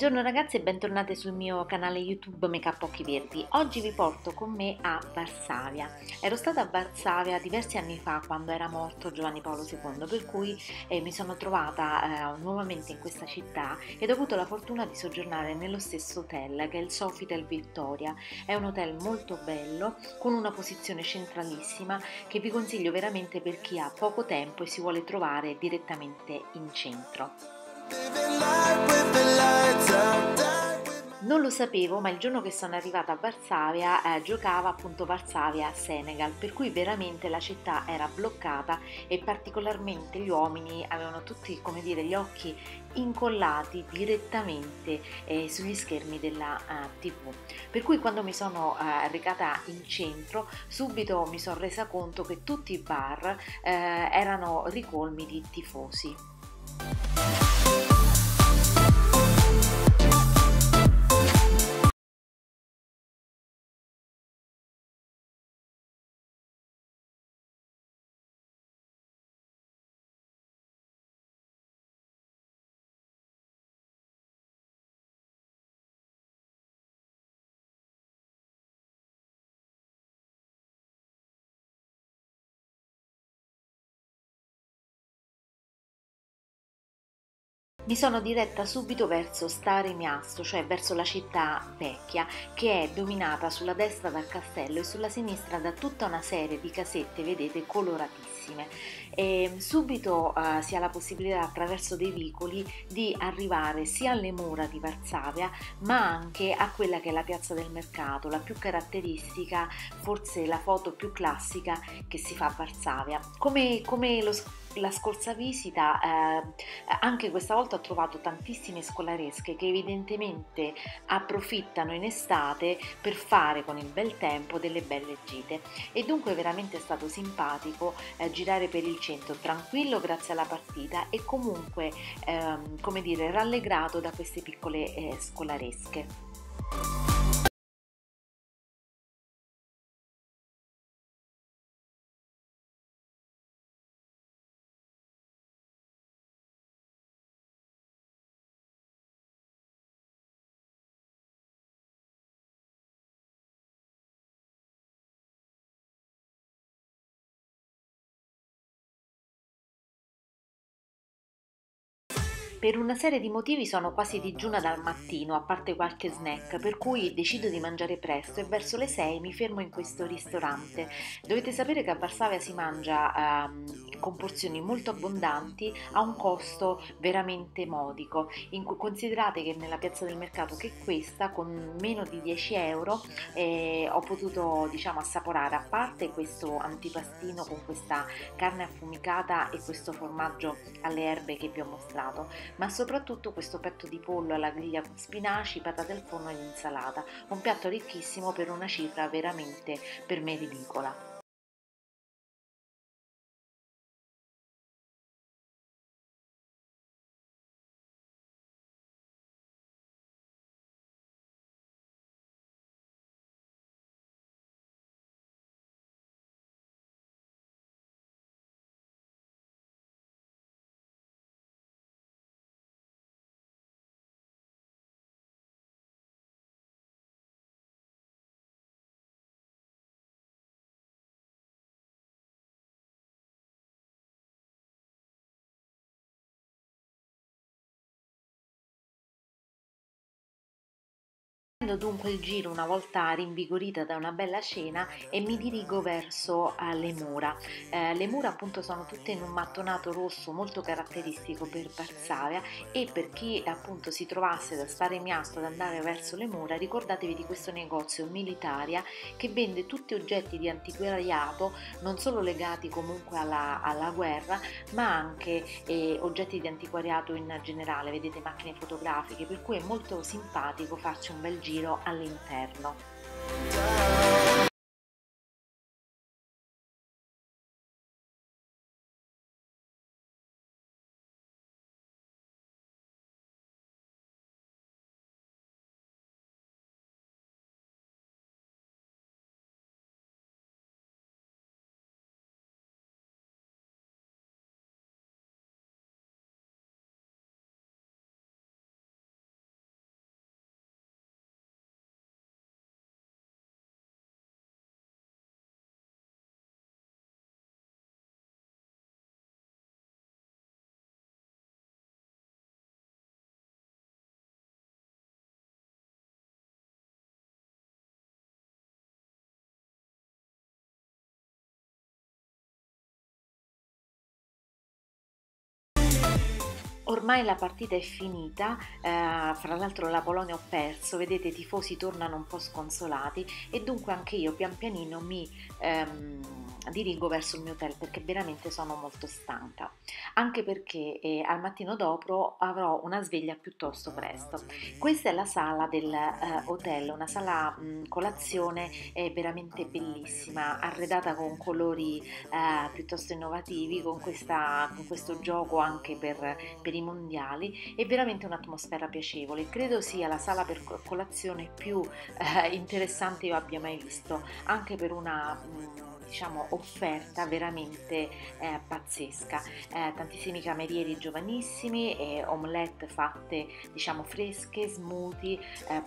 Buongiorno ragazzi e bentornati sul mio canale YouTube Makeup Occhi Verdi. Oggi vi porto con me a Varsavia. Ero stata a Varsavia diversi anni fa quando era morto Giovanni Paolo II, per cui mi sono trovata nuovamente in questa città ed ho avuto la fortuna di soggiornare nello stesso hotel che è il Sofitel Vittoria. È un hotel molto bello con una posizione centralissima che vi consiglio veramente per chi ha poco tempo e si vuole trovare direttamente in centro. Non lo sapevo, ma il giorno che sono arrivata a Varsavia giocava appunto Varsavia-Senegal, per cui veramente la città era bloccata e particolarmente gli uomini avevano tutti, come dire, gli occhi incollati direttamente sugli schermi della TV. Per cui quando mi sono recata in centro subito mi sono resa conto che tutti i bar erano ricolmi di tifosi. Mi sono diretta subito verso Stare Miasto, cioè verso la città vecchia, che è dominata sulla destra dal castello e sulla sinistra da tutta una serie di casette, vedete, coloratissime. E subito si ha la possibilità attraverso dei vicoli di arrivare sia alle mura di Varsavia ma anche a quella che è la piazza del mercato, la più caratteristica, forse la foto più classica che si fa a Varsavia. La scorsa visita anche questa volta ho trovato tantissime scolaresche che evidentemente approfittano in estate per fare con il bel tempo delle belle gite, e dunque veramente è stato simpatico girare per il centro tranquillo grazie alla partita e comunque come dire, rallegrato da queste piccole scolaresche. Per una serie di motivi sono quasi digiuna dal mattino, a parte qualche snack, per cui decido di mangiare presto e verso le 6 mi fermo in questo ristorante. Dovete sapere che a Varsavia si mangia con porzioni molto abbondanti a un costo veramente modico. Considerate che nella piazza del mercato, che è questa, con meno di 10 euro ho potuto, diciamo, assaporare, a parte questo antipastino con questa carne affumicata e questo formaggio alle erbe che vi ho mostrato, ma soprattutto questo petto di pollo alla griglia con spinaci, patate al forno ed insalata, un piatto ricchissimo per una cifra veramente per me ridicola. Prendo dunque il giro una volta rinvigorita da una bella cena e mi dirigo verso le mura. Le mura appunto sono tutte in un mattonato rosso molto caratteristico per Varsavia, e per chi appunto si trovasse da Stare Miasto ad andare verso le mura, ricordatevi di questo negozio Militaria che vende tutti oggetti di antiquariato, non solo legati comunque alla guerra, ma anche oggetti di antiquariato in generale, vedete, macchine fotografiche, per cui è molto simpatico farci un bel giro all'interno. Ormai la partita è finita, fra l'altro la Polonia ho perso, vedete i tifosi tornano un po' sconsolati e dunque anche io pian pianino mi dirigo verso il mio hotel perché veramente sono molto stanca, anche perché al mattino dopo avrò una sveglia piuttosto presto. Questa è la sala dell'hotel, una sala colazione veramente bellissima, arredata con colori piuttosto innovativi, con questo gioco anche per i mondiali, è veramente un'atmosfera piacevole. Credo sia la sala per colazione più interessante io abbia mai visto, anche per una diciamo offerta veramente pazzesca, tantissimi camerieri giovanissimi, omelette fatte diciamo fresche, smoothie,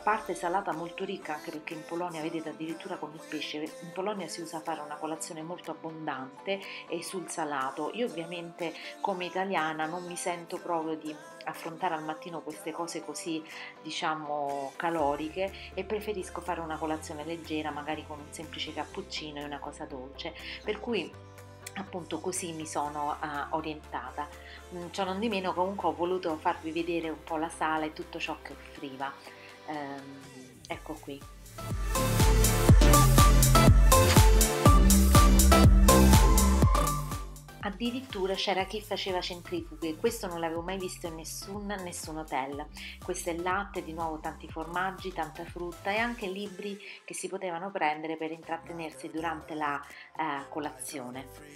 parte salata molto ricca, anche perché in Polonia vedete addirittura con il pesce, in Polonia si usa fare una colazione molto abbondante e sul salato. Io ovviamente come italiana non mi sento proprio di affrontare al mattino queste cose così diciamo caloriche e preferisco fare una colazione leggera, magari con un semplice cappuccino e una cosa dolce, per cui appunto così mi sono orientata. Ciò non di meno comunque ho voluto farvi vedere un po' la sala e tutto ciò che offriva. Ecco qui. Addirittura c'era chi faceva centrifughe, questo non l'avevo mai visto in nessun hotel. Questo è latte, di nuovo tanti formaggi, tanta frutta e anche libri che si potevano prendere per intrattenersi durante la colazione.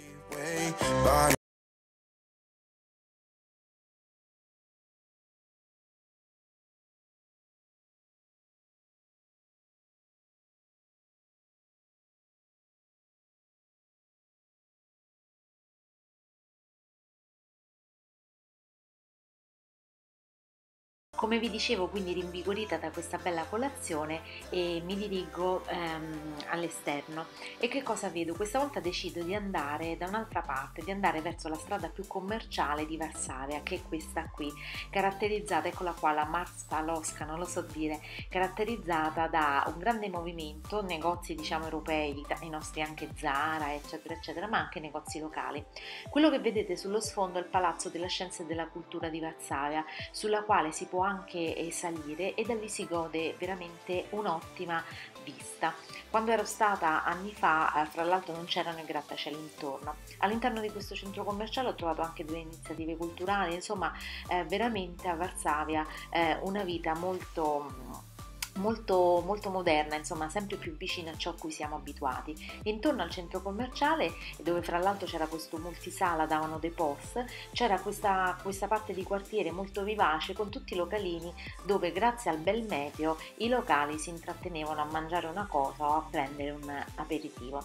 Come vi dicevo, quindi rinvigorita da questa bella colazione, e mi dirigo all'esterno. E che cosa vedo? Questa volta decido di andare da un'altra parte, di andare verso la strada più commerciale di Varsavia, che è questa qui, caratterizzata, eccola qua, la Marszalowska, non lo so dire, caratterizzata da un grande movimento, negozi diciamo europei, i nostri anche Zara, eccetera, eccetera, ma anche negozi locali. Quello che vedete sullo sfondo è il Palazzo della Scienza e della Cultura di Varsavia, sulla quale si può anche salire e da lì si gode veramente un'ottima vista. Quando ero stata anni fa, fra l'altro non c'erano i grattacieli intorno. All'interno di questo centro commerciale ho trovato anche due iniziative culturali, insomma veramente a Varsavia una vita molto moderna, insomma sempre più vicina a ciò a cui siamo abituati. Intorno al centro commerciale, dove fra l'altro c'era questo multisala, davano dei post, c'era questa parte di quartiere molto vivace con tutti i localini dove grazie al bel meteo i locali si intrattenevano a mangiare una cosa o a prendere un aperitivo.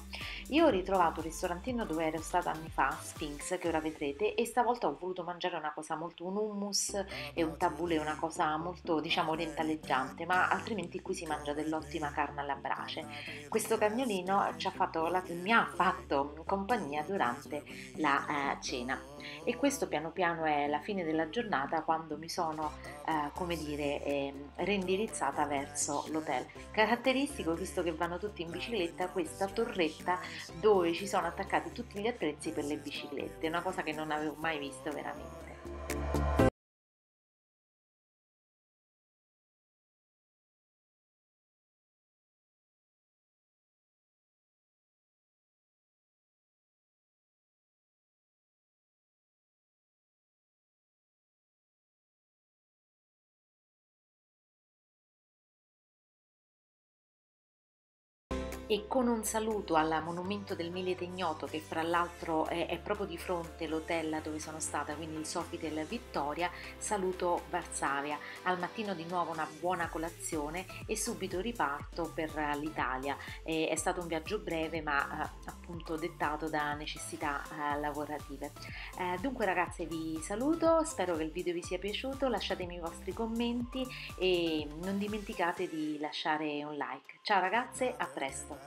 Io ho ritrovato un ristorantino dove ero stata anni fa, Sphinx, che ora vedrete, e stavolta ho voluto mangiare una cosa molto, un hummus e un tabbouleh, una cosa molto diciamo orientaleggiante, ma altrimenti in cui si mangia dell'ottima carne alla brace. Questo cagnolino mi ha fatto compagnia durante la cena, e questo piano piano è la fine della giornata, quando mi sono come dire reindirizzata verso l'hotel. Caratteristico, visto che vanno tutti in bicicletta, questa torretta dove ci sono attaccati tutti gli attrezzi per le biciclette, una cosa che non avevo mai visto veramente. E con un saluto al Monumento del Milite Ignoto, che fra l'altro è proprio di fronte l'hotel dove sono stata, quindi il Sofitel Vittoria, saluto Varsavia. Al mattino di nuovo una buona colazione e subito riparto per l'Italia. È stato un viaggio breve, ma appunto dettato da necessità lavorative. Dunque ragazze, vi saluto, spero che il video vi sia piaciuto, lasciatemi i vostri commenti e non dimenticate di lasciare un like. Ciao ragazze, a presto!